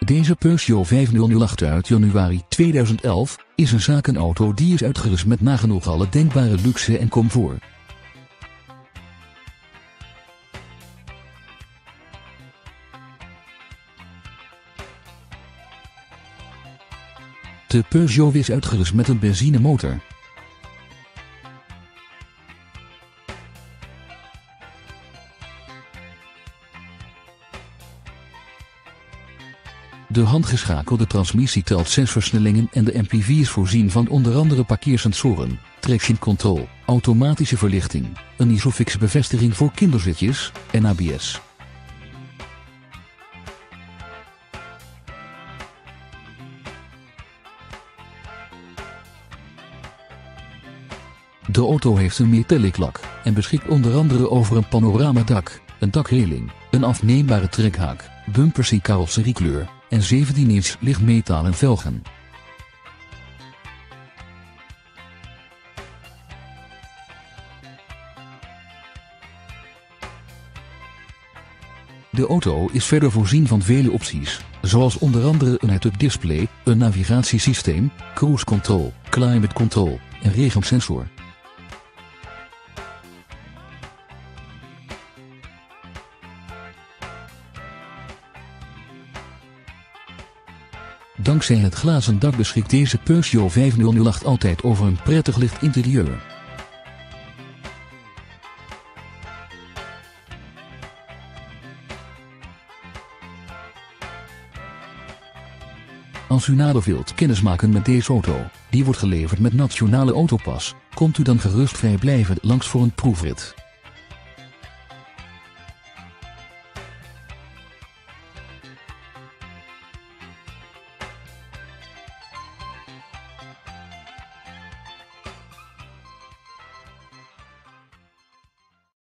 Deze Peugeot 5008 uit januari 2011 is een zakenauto die is uitgerust met nagenoeg alle denkbare luxe en comfort. De Peugeot is uitgerust met een benzinemotor. De handgeschakelde transmissie telt 6 versnellingen en de MPV is voorzien van onder andere parkeersensoren, traction control, automatische verlichting, een Isofix bevestiging voor kinderzitjes en ABS. De auto heeft een metallic lak en beschikt onder andere over een panoramadak, een dakreling, een afneembare trekhaak, bumpers in carrosseriekleur en 17 inch lichtmetalen velgen. De auto is verder voorzien van vele opties, zoals onder andere een head-up display, een navigatiesysteem, cruise control, climate control en regensensor. Dankzij het glazen dak beschikt deze Peugeot 5008 altijd over een prettig licht interieur. Als u nader wilt kennismaken met deze auto, die wordt geleverd met Nationale Autopas, komt u dan gerust vrijblijvend langs voor een proefrit.